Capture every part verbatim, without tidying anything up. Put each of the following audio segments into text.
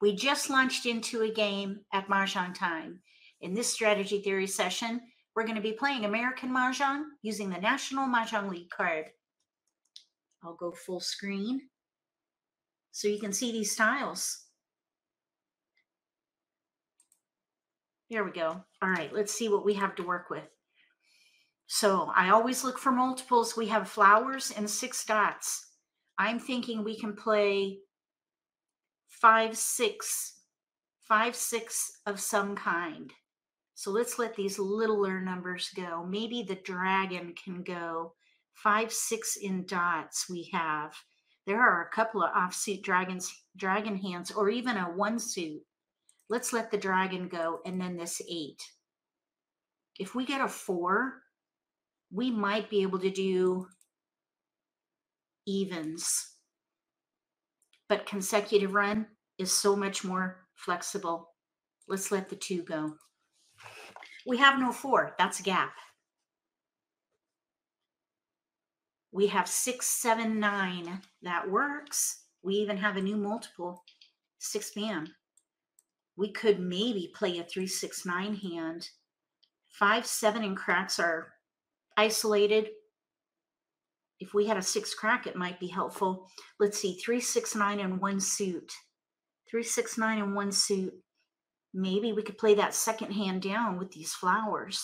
We just launched into a game at Mahjong Time. In this strategy theory session, we're going to be playing American Mahjong using the National Mah Jongg League card. I'll go full screen so you can see these tiles. There we go. All right, let's see what we have to work with. So I always look for multiples. We have flowers and six dots. I'm thinking we can play five, six, five, six of some kind. So let's let these littler numbers go. Maybe the dragon can go. Five, six in dots we have. There are a couple of offsuit dragons, dragon hands, or even a one suit. Let's let the dragon go, and then this eight. If we get a four, we might be able to do evens. But consecutive run is so much more flexible. Let's let the two go. We have no four. That's a gap. We have six, seven, nine. That works. We even have a new multiple, six man. We could maybe play a three, six, nine hand. Five, seven, and cracks are isolated. If we had a six crack, it might be helpful. Let's see, three, six, nine, and one suit. Three, six, nine, and one suit. Maybe we could play that second hand down with these flowers.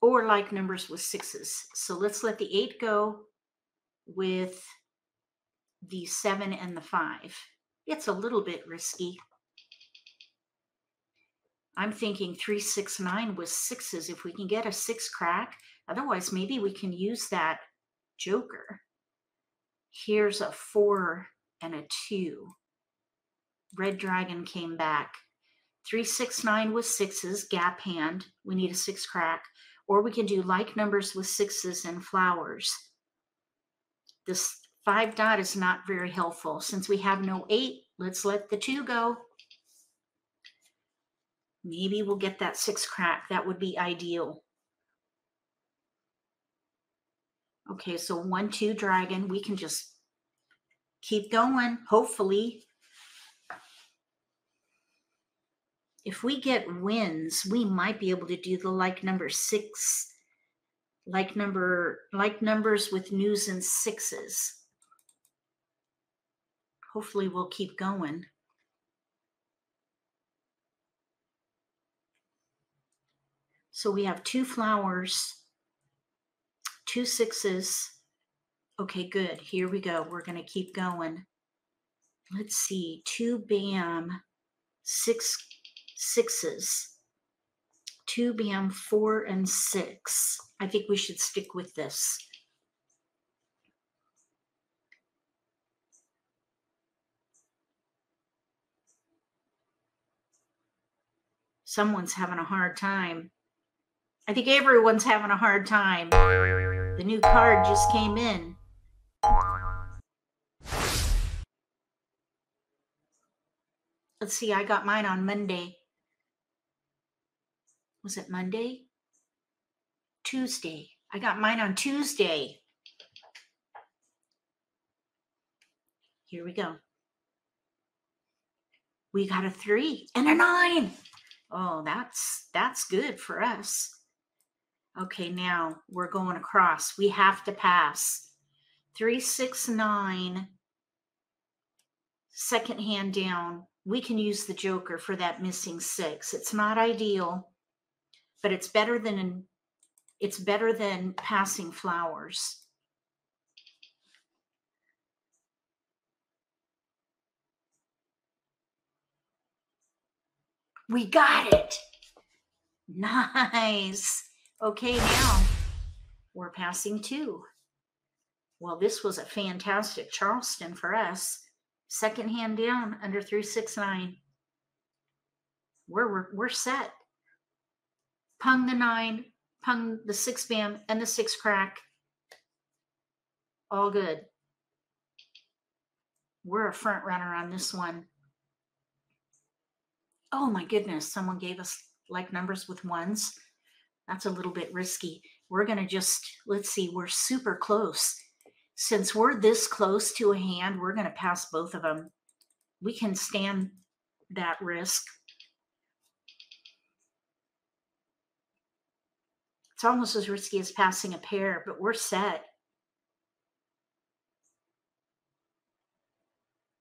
Or like numbers with sixes. So let's let the eight go with the seven and the five. It's a little bit risky. I'm thinking three, six, nine with sixes. If we can get a six crack, otherwise maybe we can use that joker. Here's a four and a two. Red dragon came back. Three, six, nine with sixes, gap hand. We need a six crack. Or we can do like numbers with sixes and flowers. This five dot is not very helpful. Since we have no eight, let's let the two go. Maybe we'll get that six crack. That would be ideal. Okay, so one, two, dragon. We can just keep going, hopefully. If we get wins, we might be able to do the like number six, like number, like numbers with news and sixes. Hopefully we'll keep going. So we have two flowers, two sixes. Okay, good. Here we go. We're going to keep going. Let's see. Two bam, six sixes. Two bam, four and six. I think we should stick with this. Someone's having a hard time. I think everyone's having a hard time. The new card just came in. Let's see, I got mine on Monday. Was it Monday? Tuesday. I got mine on Tuesday. Here we go. We got a three and a nine. Oh, that's that's good for us. Okay, now we're going across. We have to pass. Three, six, nine. Second hand down. We can use the joker for that missing six. It's not ideal, but it's better than it's better than passing flowers. We got it. Nice. Okay, now we're passing two. Well, this was a fantastic Charleston for us. Second hand down under three, six, nine. We're, we're, we're set. Pung the nine, pung the six bam, and the six crack. All good. We're a front runner on this one. Oh my goodness, someone gave us like numbers with ones. That's a little bit risky. We're going to just, let's see, we're super close. Since we're this close to a hand, we're going to pass both of them. we can stand that risk. It's almost as risky as passing a pair, but we're set.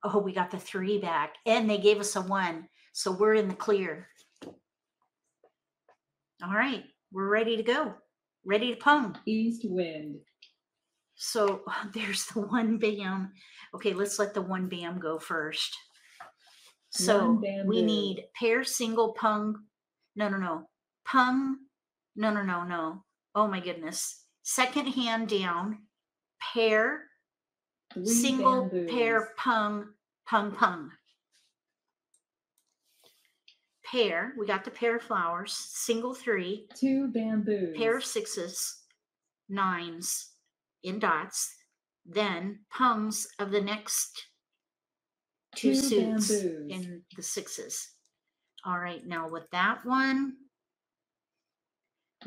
Oh, we got the three back, and they gave us a one, so we're in the clear. All right, we're ready to go, ready to pong. East wind. So there's the one bam. Okay, let's let the one bam go first. So we need pair, single, pung. No, no, no. Pung. No, no, no, no. Oh, my goodness. Second hand down. Pair. Three single, bamboos. Pair, pung, pung, pung. Pair. We got the pair of flowers. Single, three. Two bamboos. Pair of sixes. Nines in dots. Then pungs of the next two, two suits bamboos. In the sixes. All right. Now with that one.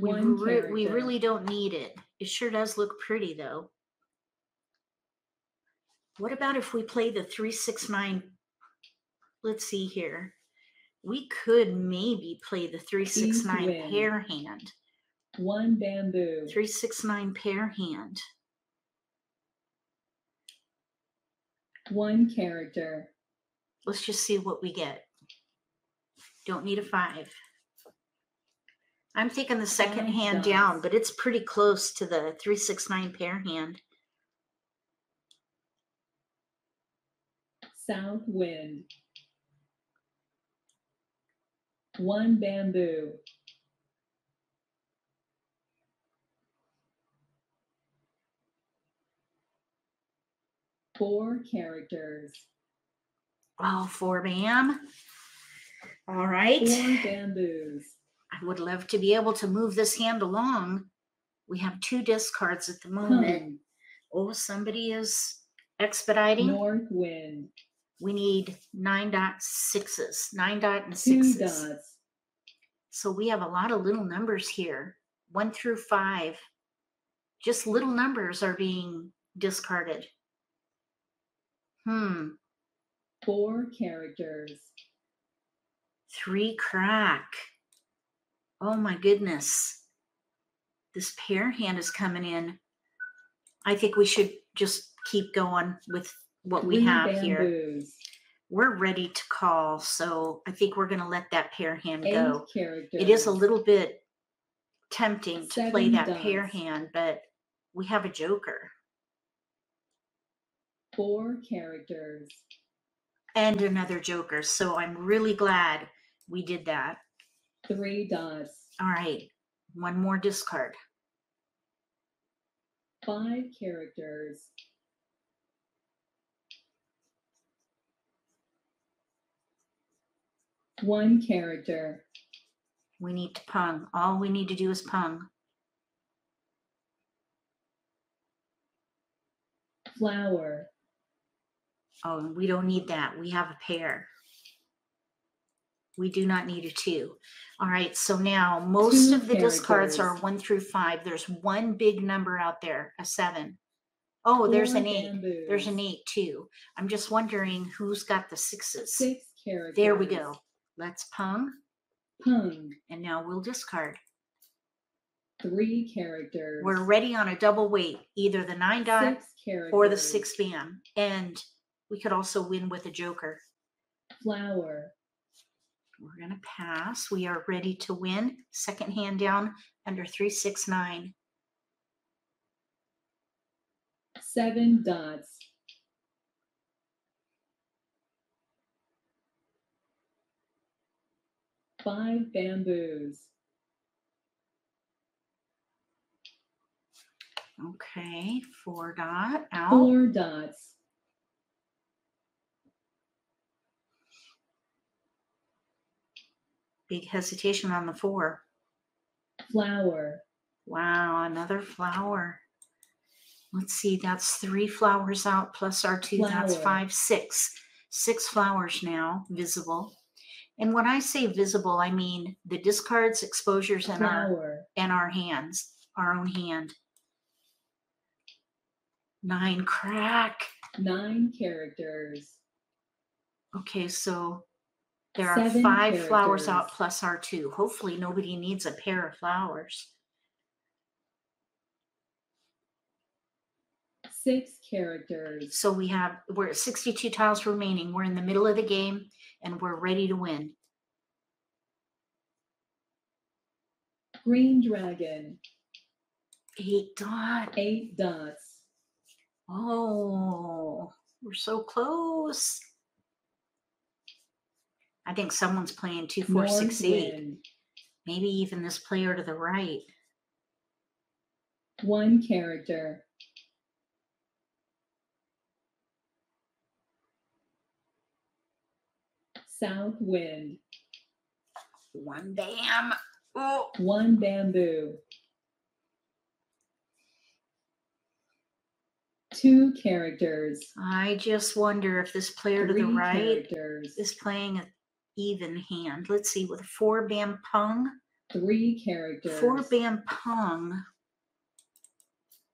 We, re we really don't need it. It sure does look pretty, though. What about if we play the three six nine? Let's see here. We could maybe play the three six nine pair hand. One bamboo. three six nine pair hand. One character. Let's just see what we get. Don't need a five. I'm thinking the second hand down, but it's pretty close to the three six nine pair hand. South wind. One bamboo. Four characters. Oh, four bam. All right. Four bamboos. I would love to be able to move this hand along. We have two discards at the moment. Oh, somebody is expediting. North wind. We need nine dot sixes. Nine dot and sixes. Two dots. So we have a lot of little numbers here. One through five. Just little numbers are being discarded. Hmm. Four characters. Three crack. Oh, my goodness. This pair hand is coming in. I think we should just keep going with what we have here. We're ready to call, so I think we're going to let that pair hand go. It is a little bit tempting to play that pair hand, but we have a joker. Four characters. And another joker, so I'm really glad we did that. Three dots. All right. One more discard. Five characters. One character. We need to pung. All we need to do is pung. Flower. Oh, we don't need that. We have a pair. We do not need a two. All right, so now most two of the characters. Discards are one through five. There's one big number out there, a seven. Oh, four there's an eight. Bamboos. There's an eight, too. I'm just wondering who's got the sixes. Six characters. There we go. Let's pung. Pung. And now we'll discard. Three characters. We're ready on a double weight, either the nine dot or the six bam. And we could also win with a joker. Flower. We're going to pass. We are ready to win. Second hand down under three six nine. Seven dots. Five bamboos. Okay. Four dot out. Four dots. Big hesitation on the four. Flower. Wow, another flower. Let's see, that's three flowers out plus our two. Flower. That's five, six. Six flowers now visible. And when I say visible, I mean the discards, exposures, and our, and our hands, our own hand. Nine crack. Nine characters. Okay, so there are Seven five characters. flowers out plus our two. Hopefully nobody needs a pair of flowers. Six characters. So we have, we're at sixty-two tiles remaining. We're in the middle of the game and we're ready to win. Green dragon. Eight dots. Eight dots. Oh, we're so close. I think someone's playing two, four, North six, eight. Wind. Maybe even this player to the right. One character. South wind. One bam. Oh. One bamboo. Two characters. I just wonder if this player Three to the right characters. is playing a even hand. Let's see, with four bam pung. Three characters. Four bam pung.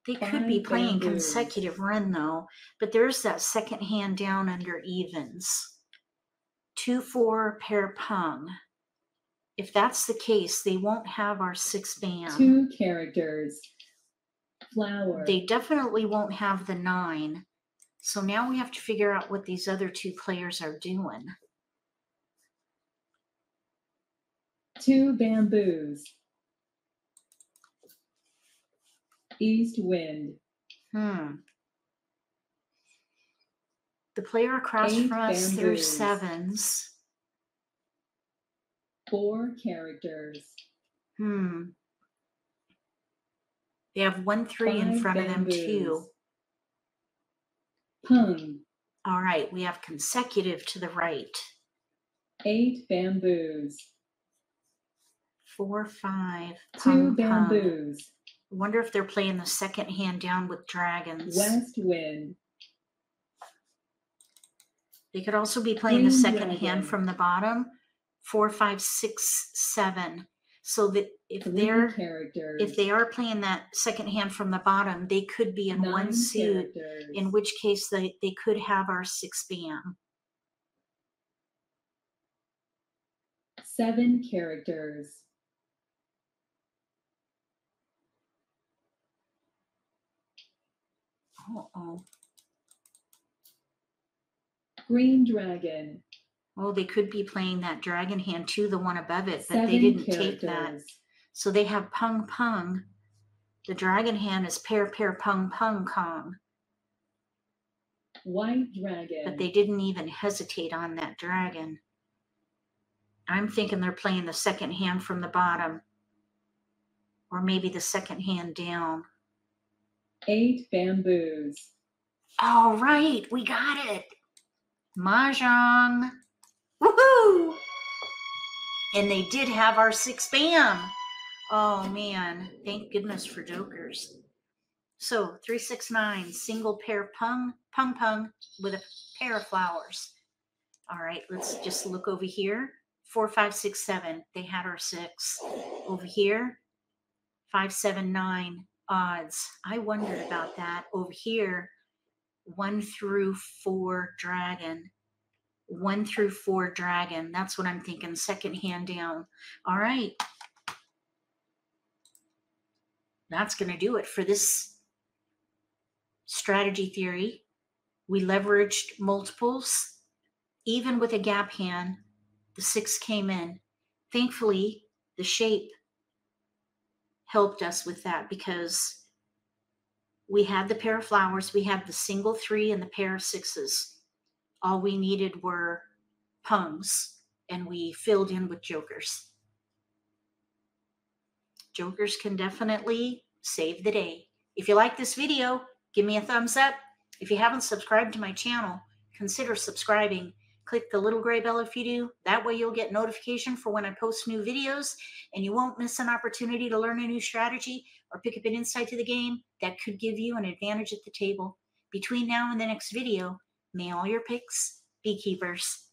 They Five could be playing bamboo. consecutive run though, but there's that second hand down under evens. Two, four, pair pung. If that's the case, they won't have our six bam. Two characters. Flower. They definitely won't have the nine. So now we have to figure out what these other two players are doing. Two bamboos. East wind. Hmm. The player across Eight from us, there's sevens. Four characters. Hmm. They have one three Five in front bamboos. of them, too. Pung. All right, we have consecutive to the right. Eight bamboos. Four, five. Pung, Two bamboos. Pung. Wonder if they're playing the second hand down with dragons. West wind. They could also be playing Green the second dragon. hand from the bottom. Four, five, six, seven. So that if Three they're characters. if they are playing that second hand from the bottom, they could be in Nine one suit. Characters. In which case they they could have our six bam. Seven characters. Uh-oh. Green dragon. Oh, they could be playing that dragon hand too, the one above it, but Seven they didn't characters. take that. So they have pung pung. The dragon hand is pair pair pung pung kong. White dragon. But they didn't even hesitate on that dragon. I'm thinking they're playing the second hand from the bottom. Or maybe the second hand down. Eight bamboos. All right, we got it. Mahjong. Woohoo! And they did have our six bam. Oh man, thank goodness for jokers. So three six nine, single pair pung, pung pung with a pair of flowers. All right, let's just look over here. Four, five, six, seven. They had our six. Over here, five, seven, nine. Odds. I wondered about that. Over here, one through four dragon. One through four dragon. That's what I'm thinking. Second hand down. All right. That's going to do it for this strategy theory. We leveraged multiples. Even with a gap hand, the six came in. Thankfully, the shape helped us with that because we had the pair of flowers, we had the single three and the pair of sixes. All we needed were pungs, and we filled in with jokers. Jokers can definitely save the day. If you like this video, give me a thumbs up. If you haven't subscribed to my channel, consider subscribing. Click the little gray bell if you do. That way you'll get notification for when I post new videos and you won't miss an opportunity to learn a new strategy or pick up an insight to the game that could give you an advantage at the table. Between now and the next video, may all your picks be keepers.